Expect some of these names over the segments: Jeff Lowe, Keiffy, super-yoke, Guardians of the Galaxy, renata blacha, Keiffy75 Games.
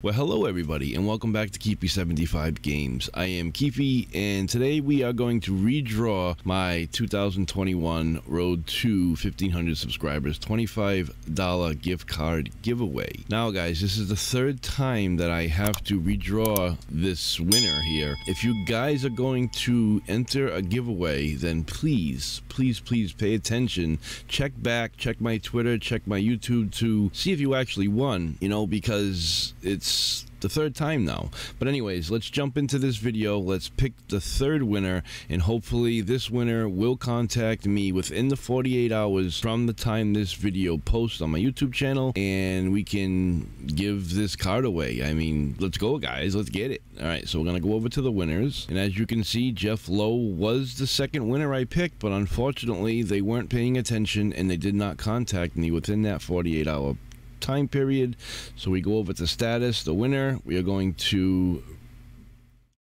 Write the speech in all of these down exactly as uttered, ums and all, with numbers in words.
Well, hello everybody, and welcome back to Keiffy seventy-five Games. I am Keiffy, and today we are going to redraw my two thousand twenty-one Road to fifteen hundred subscribers twenty-five dollar gift card giveaway. Now guys, this is the third time that I have to redraw this winner here. If you guys are going to enter a giveaway, then please, please, please pay attention. Check back, check my Twitter, check my YouTube to see if you actually won, you know, because it's It's the third time now. But anyways, let's jump into this video. Let's pick the third winner, and hopefully this winner will contact me within the forty-eight hours from the time this video posts on my YouTube channel, and we can give this card away. I mean, let's go guys, let's get it. All right, so we're gonna go over to the winners, and as you can see, Jeff Lowe was the second winner I picked, but unfortunately they weren't paying attention and they did not contact me within that forty-eight hour time period. So we go over to status, the winner. We are going to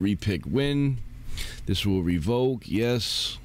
repick win. This will revoke, yes.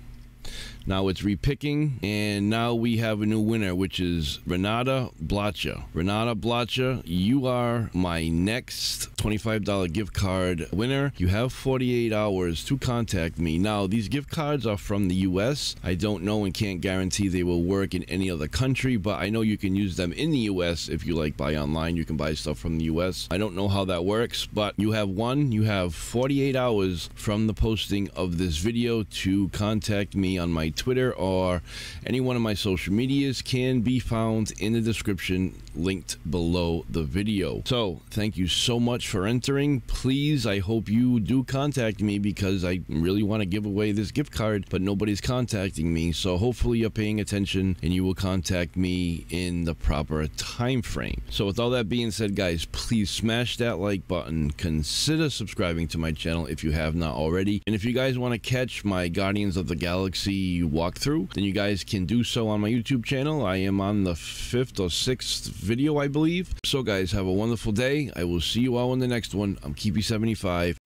Now it's repicking, and now we have a new winner, which is Renata Blacha. Renata Blacha, you are my next twenty-five dollar gift card winner. You have forty-eight hours to contact me. Now, these gift cards are from the U S I don't know and can't guarantee they will work in any other country, but I know you can use them in the U S if you like buy online. You can buy stuff from the U S I don't know how that works, but you have one. You have forty-eight hours from the posting of this video to contact me on my Twitter, or any one of my social medias can be found in the description linked below the video. So thank you so much for entering. Please, I hope you do contact me, because I really want to give away this gift card, but nobody's contacting me. So hopefully you're paying attention and you will contact me in the proper time frame. So with all that being said guys, please smash that like button, consider subscribing to my channel if you have not already, and if you guys want to catch my Guardians of the Galaxy walkthrough, then you guys can do so on my YouTube channel. I am on the fifth or sixth video, I believe. So guys, have a wonderful day. I will see you all in the next one. I'm Keiffy seventy-five